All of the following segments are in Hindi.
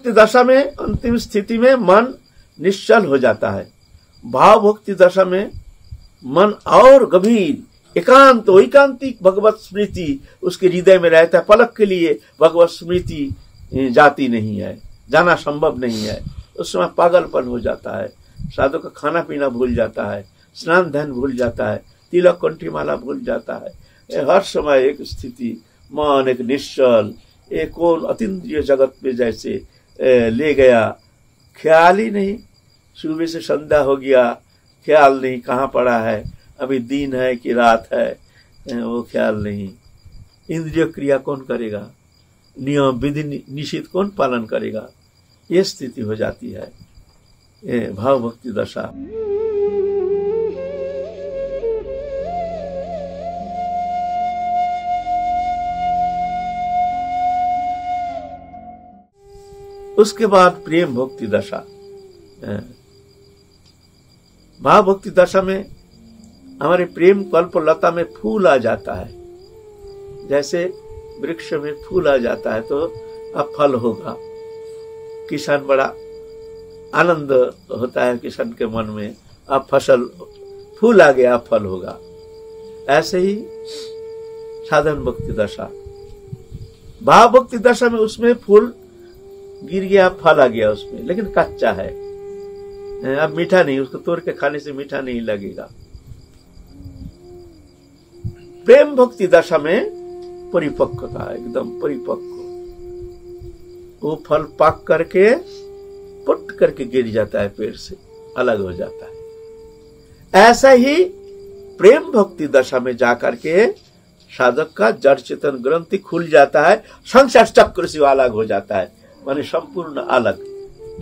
भक्ति दशा में अंतिम स्थिति में मन निश्चल हो जाता है। भाव भक्ति दशा में मन और गंभीर एकांत एकांतिक भगवत स्मृति उसके हृदय में रहता है। पलक के लिए भगवत स्मृति जाती नहीं है, जाना संभव नहीं है। उस समय पागलपन हो जाता है, साधु का खाना पीना भूल जाता है, स्नान ध्यान भूल जाता है, तिलक कंठी माला भूल जाता है। हर समय एक स्थिति मन एक निश्चल एक अतीन्द्रिय जगत में जैसे ले गया, ख्याल ही नहीं। सुबह से संध्या हो गया, ख्याल नहीं कहाँ पड़ा है, अभी दिन है कि रात है, वो ख्याल नहीं। इंद्रिय क्रिया कौन करेगा, नियम विधि निषेध कौन पालन करेगा। ये स्थिति हो जाती है भाव भक्ति दशा। उसके बाद प्रेम भक्ति दशा। भाव भक्ति दशा में हमारे प्रेम कल्पलता में फूल आ जाता है। जैसे वृक्ष में फूल आ जाता है तो अब फल होगा। किसान बड़ा आनंद होता है किसान के मन में, अब फसल फूल आ गया, अब फल होगा। ऐसे ही साधन भक्ति दशा, भाव भक्ति दशा में उसमें फूल गिर गया, फल आ गया उसमें, लेकिन कच्चा है, अब मीठा नहीं, उसको तोड़ के खाने से मीठा नहीं लगेगा। प्रेम भक्ति दशा में परिपक्वता, एकदम परिपक्व, वो फल पाक करके पट करके गिर जाता है, पेड़ से अलग हो जाता है। ऐसा ही प्रेम भक्ति दशा में जाकर के साधक का जड़ चेतन ग्रंथि खुल जाता है, संसार चक्र से अलग हो जाता है, माने संपूर्ण अलग।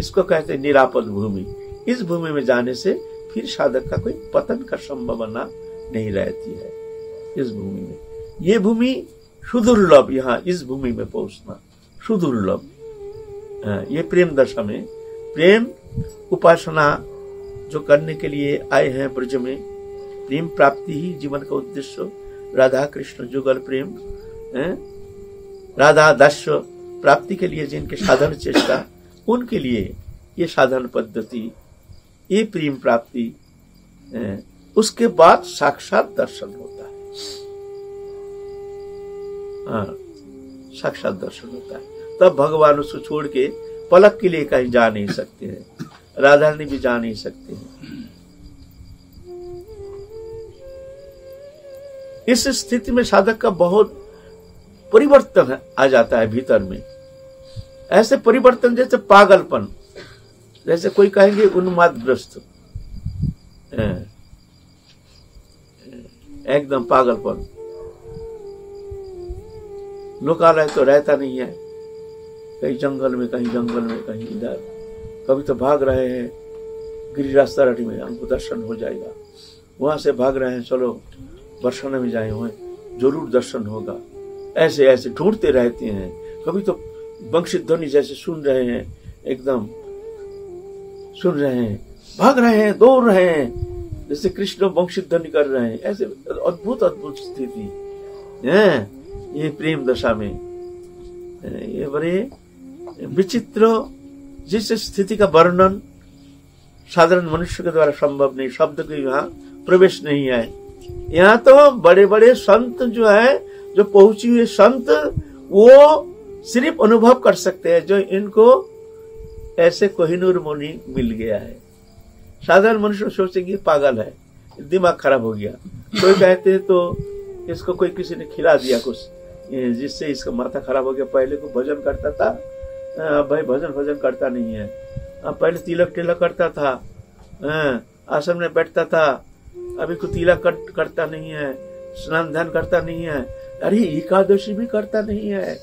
इसको कहते हैं निरापद भूमि। इस भूमि में जाने से फिर साधक का कोई पतन का संभावना नहीं रहती है। इस भूमि में, ये भूमि सुदुर्लभ, यहाँ इस भूमि में पहुंचना सुदुर्लभ। ये प्रेम दशा में प्रेम उपासना जो करने के लिए आए हैं ब्रज में, प्रेम प्राप्ति ही जीवन का उद्देश्य, राधा कृष्ण जुगल प्रेम, राधा दास्य प्राप्ति के लिए जिनके साधन चेष्टा, उनके लिए ये साधन पद्धति, ये प्रेम प्राप्ति। उसके बाद साक्षात दर्शन होता है, साक्षात दर्शन होता है। तब भगवान उसको छोड़ के पलक के लिए कहीं जा नहीं सकते हैं, राधा ने भी जा नहीं सकते हैं। इस स्थिति में साधक का बहुत परिवर्तन आ जाता है भीतर में। ऐसे परिवर्तन जैसे पागलपन, जैसे कोई कहेंगे उन्मादग्रस्त, एकदम पागलपन। लोकालय तो रहता नहीं है, कहीं जंगल में, कहीं जंगल में, कहीं इधर, कभी तो भाग रहे हैं गिरिराज तराटी में हमको दर्शन हो जाएगा, वहां से भाग रहे हैं चलो बरसाना में जाए हुए जरूर दर्शन होगा। ऐसे ऐसे ढूंढते रहते हैं। कभी तो बंशी ध्वनि जैसे सुन रहे हैं, एकदम सुन रहे हैं, भाग रहे हैं, दौड़ रहे हैं, जैसे कृष्ण बंशी ध्वनि कर रहे हैं। ऐसे अद्भुत अद्भुत स्थिति है ये प्रेम दशा में। ये बड़े विचित्र, जिस स्थिति का वर्णन साधारण मनुष्य के द्वारा संभव नहीं, शब्द के यहाँ प्रवेश नहीं है। यहाँ तो बड़े बड़े संत जो है, जो पहुंची हुए संत, वो सिर्फ अनुभव कर सकते हैं। जो इनको ऐसे कोहिनूर मुनि मिल गया है। साधारण मनुष्य सोचेंगे पागल है, दिमाग खराब हो गया। कोई कहते हैं तो इसको कोई किसी ने खिला दिया कुछ, जिससे इसका माथा खराब हो गया। पहले को भजन करता था, अब भाई भजन भजन करता नहीं है। अब पहले तिलक तिलक करता था, आसन में बैठता था, अभी को तिलक करता नहीं है, स्नान ध्यान करता नहीं है, अरे एकादशी भी करता नहीं है।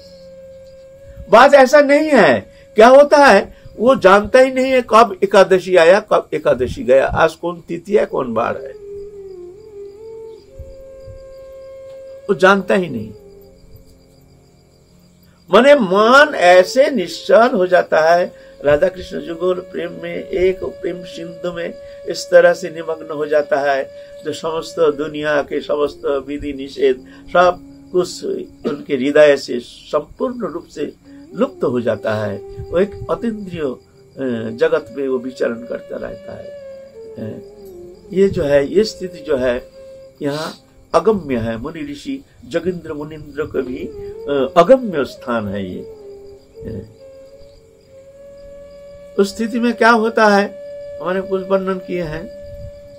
बात ऐसा नहीं है। क्या होता है, वो जानता ही नहीं है कब एकादशी आया, कब एकादशी गया, आज कौन तिथि है, कौन बार है, वो जानता ही नहीं। मने मन ऐसे निश्चल हो जाता है राधा कृष्ण जुगल प्रेम में, एक प्रेम सिंधु में इस तरह से निमग्न हो जाता है जो समस्त दुनिया के समस्त विधि निषेध सब कुछ उनके हृदय से संपूर्ण रूप से लुप्त हो जाता है। वो एक अतीन्द्रिय जगत में वो विचरण करता रहता है। ये जो है, ये स्थिति जो है यहाँ अगम्य है। मुनि ऋषि जोगींद्र मुनीन्द्र का भी अगम्य स्थान है ये। उस स्थिति में क्या होता है, हमारे कुछ वर्णन किए हैं।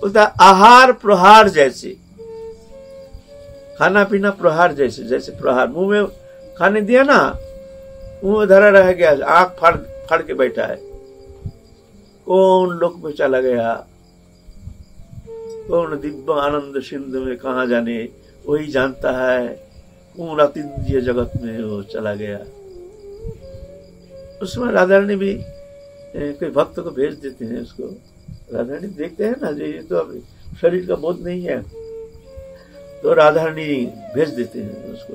बोलता आहार प्रहार जैसे, खाना पीना प्रहार जैसे, जैसे प्रहार मुंह में खाने दिया ना, मुंह में धरा रह गया, आंख फाड़ के बैठा है। कौन लोक में चला गया, कौन दिव्य आनंद सिंधु में कहा जाने, वही जानता है कौन अतीन्द्रिय जगत में वो चला गया। उसमें राधा रानी भी कोई भक्त को भेज देते हैं उसको। राधा रानी देखते हैं ना, ये तो अब शरीर का बोध नहीं है, तो राधा रानी भेज देते हैं उसको,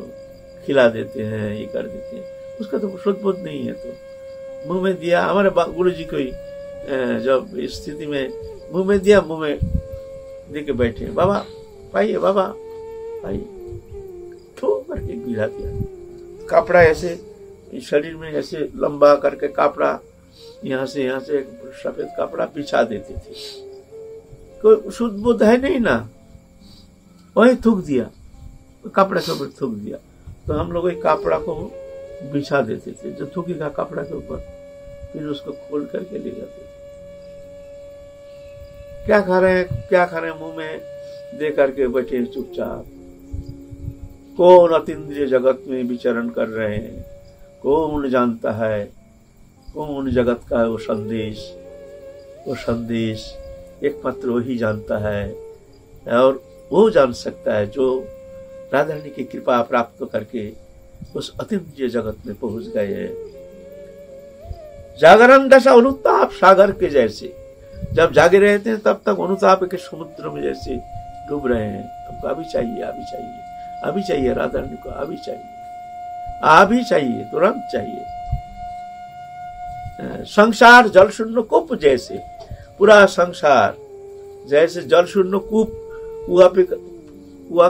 खिला देते हैं, ये कर देते हैं। उसका तो शुद्ध बोध नहीं है, तो मुंह में दिया। हमारे गुरु जी को जब इस स्थिति में मुंह में दिया, मुंह में दे के बैठे, बाबा पाइए, बाबा पाइए, ठो करके गिरा दिया। कपड़ा ऐसे शरीर में ऐसे लंबा करके कपड़ा यहाँ से एक सफेद कपड़ा बिछा देते थे। कोई शुद्ध बोध है नहीं ना, वही थूक दिया, कपड़ा के ऊपर थूक दिया। तो हम लोग एक कपड़ा को बिछा देते थे, जो थूकी का कपड़ा के ऊपर, फिर उसको खोल करके ले जाते थे। क्या खा रहे हैं मुंह में दे करके बैठे चुपचाप। कौन अतीन्द्रिय जगत में विचरण कर रहे हैं, कौन जानता है कौन जगत का है। वो संदेश एकमात्र वही जानता है, और वो जान सकता है जो राधा रानी की कृपा प्राप्त करके उस अतीन्द्रिय जगत में पहुंच गए हैं। जागरण दशा अनुताप सागर के जैसे, जब जागे रहे थे तब तक अनुताप के समुद्र में जैसे डूब रहे हैं। हमको अभी चाहिए, राधा रानी को अभी चाहिए, तुरंत चाहिए। संसार जल शून्य कूप जैसे, पूरा संसार जैसे जल शून्य कूप, कुआ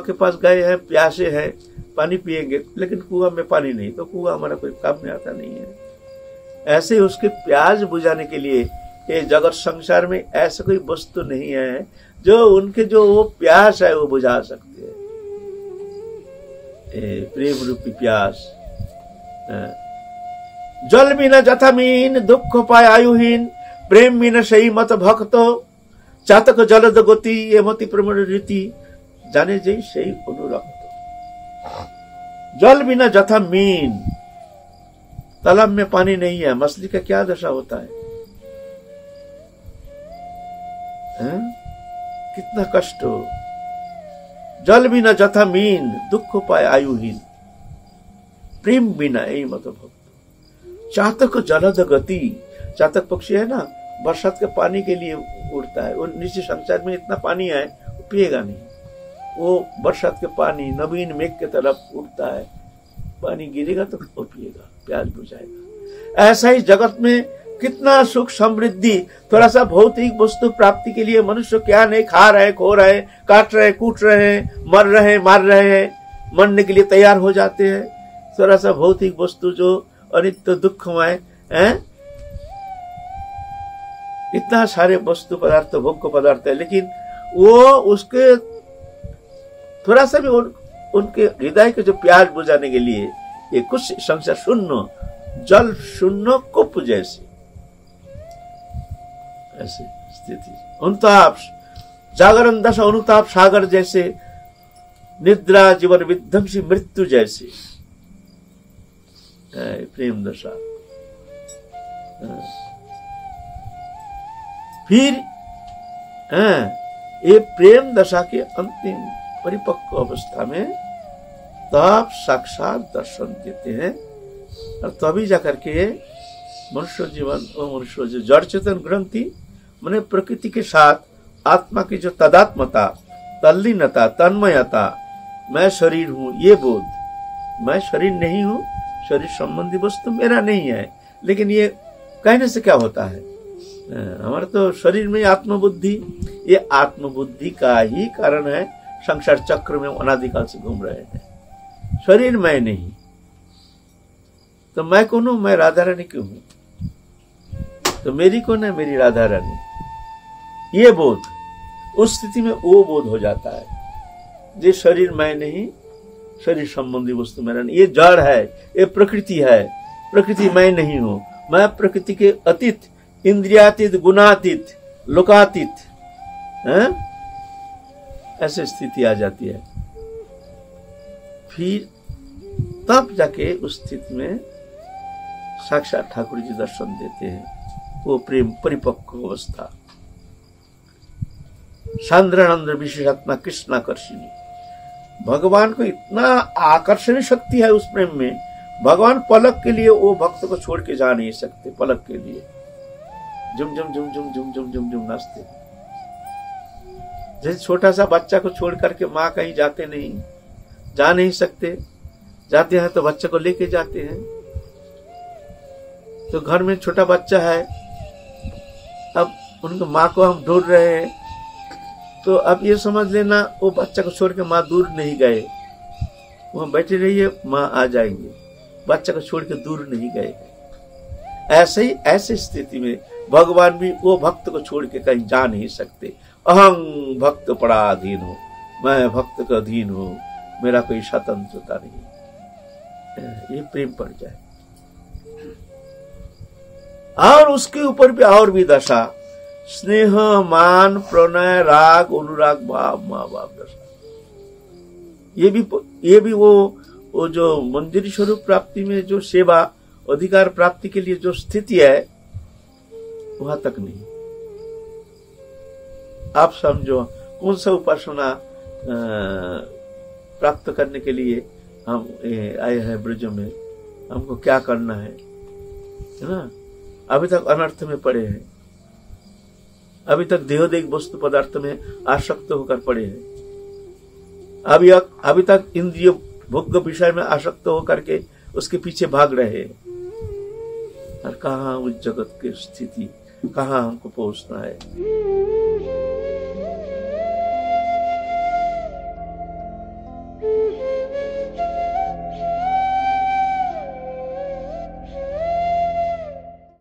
के पास गए हैं, प्यासे हैं, पानी पिएंगे, लेकिन कुआ में पानी नहीं, तो कुआ हमारा कोई काम में आता नहीं है। ऐसे उसके प्यास बुझाने के लिए ये जगत संसार में ऐसा कोई वस्तु नहीं है जो उनके जो वो प्यास है वो बुझा सकती है। प्रेम रूपी प्यास। जल बिना जथामीन दुख पाय आयुहीन, प्रेम बिना सही मत भक्तो चातक जलद गति ये मति प्रमण रीति जाने जय सही अनुरक्त। जल बिना जथामीन, तालाब में पानी नहीं है, मछली का क्या दशा होता है, कितना कष्ट हो। जल बिना जथामीन दुख पाय आयुहीन, प्रेम बिना यही मत भक्त चातक जलद गति। चातक पक्षी है ना, बरसात के पानी के लिए उड़ता है। वो नीचे संसार में इतना पानी है, वो पिएगा नहीं, वो बरसात के पानी नवीन मेघ के तरफ उड़ता है। पानी गिरेगा तो वो पिएगा, प्यास बुझाएगा। ऐसा ही जगत में कितना सुख समृद्धि, थोड़ा सा भौतिक वस्तु प्राप्ति के लिए मनुष्य क्या नहीं खा रहे, खो रहे, काट रहे, कूट रहे, मर रहे, मार रहे, मरने के लिए तैयार हो जाते हैं। थोड़ा सा भौतिक वस्तु जो अनित्य दुखमय है, इतना सारे वस्तु पदार्थ भोग्य पदार्थ है, लेकिन वो उसके थोड़ा सा भी उनके हृदय के जो प्यास बुझाने के लिए ये कुछ संसार शून्य जल शून्य कुप जैसे, ऐसे स्थिति। अनुताप जागरण दशा अनुताप सागर जैसे, निद्रा जीवन विध्वंसी मृत्यु जैसे प्रेम दशा। फिर ये प्रेम दशा के अंतिम परिपक्व अवस्था में तब साक्षात दर्शन देते हैं, और तभी जाकर के मनुष्य जीवन और मनुष्य जो जड़ चेतन ग्रंथि मैंने प्रकृति के साथ आत्मा की जो तदात्मता, तल्लीनता, तन्मयता, मैं शरीर हूँ ये बोध, मैं शरीर नहीं हूँ, शरीर संबंधी वस्तु मेरा नहीं है। लेकिन ये कहने से क्या होता है, हमारा तो शरीर में आत्मबुद्धि, ये आत्मबुद्धि का ही कारण है संसार चक्र में अनादिकाल से घूम रहे हैं। शरीर मैं नहीं, तो मैं कौन हूं? मैं राधा रानी क्यों हूं? तो मेरी कौन है? मेरी राधा रानी। ये बोध, उस स्थिति में वो बोध हो जाता है, ये शरीर मैं नहीं, शरीर संबंधी वस्तु मेरा नहीं, ये जड़ है, ये प्रकृति है, प्रकृति मैं नहीं हूं, मैं प्रकृति के अतीत, इंद्रियातीत, गुणातीत, लोकातीत है, ऐसी स्थिति आ जाती है। फिर तब जाके उस स्थिति में साक्षात ठाकुर जी दर्शन देते हैं, वो प्रेम परिपक्व अवस्था। सांद्रानंद विशेषात्मा कृष्णाकर्षिणी, भगवान को इतना आकर्षण शक्ति है उस प्रेम में, भगवान पलक के लिए वो भक्त को छोड़ के जा नहीं सकते, पलक के लिए झुम झुम झुम झुम झुम झुम झुम झुम नाचते। जैसे छोटा सा बच्चा को छोड़ करके माँ कहीं जाते नहीं, जा नहीं सकते, जाते हैं तो बच्चे को लेके जाते हैं। तो घर में छोटा बच्चा है, अब उनको माँ को हम ढूंढ रहे हैं, तो अब ये समझ लेना वो बच्चा को छोड़ के माँ दूर नहीं गए, वहां बैठे रहिए माँ आ जाएंगे, बच्चा को छोड़ के दूर नहीं गए। ऐसे ही ऐसी स्थिति में भगवान भी वो भक्त को छोड़ के कहीं जा नहीं सकते। अहं भक्त पराधीन हो, मैं भक्त का अधीन हूं, मेरा कोई स्वतंत्रता नहीं, ये प्रेम पड़ जाए। और उसके ऊपर भी और भी दशा, स्नेह, मान, प्रणय, राग, अनुराग भाव, माँ बाप दशा, ये भी वो जो मंदिर स्वरूप प्राप्ति में जो सेवा अधिकार प्राप्ति के लिए जो स्थिति है वहां तक नहीं। आप समझो कौन सा उपासना प्राप्त करने के लिए हम आए हैं ब्रज में, हमको क्या करना है ना? अभी तक अनर्थ में पड़े हैं, अभी तक देहोदेह वस्तु पदार्थ में आसक्त होकर पड़े हैं, अभी तक इंद्रिय भोग विषय में आसक्त होकर के उसके पीछे भाग रहे हैं। और कहाँ उस जगत की स्थिति, कहाँ हमको पहुंचना है।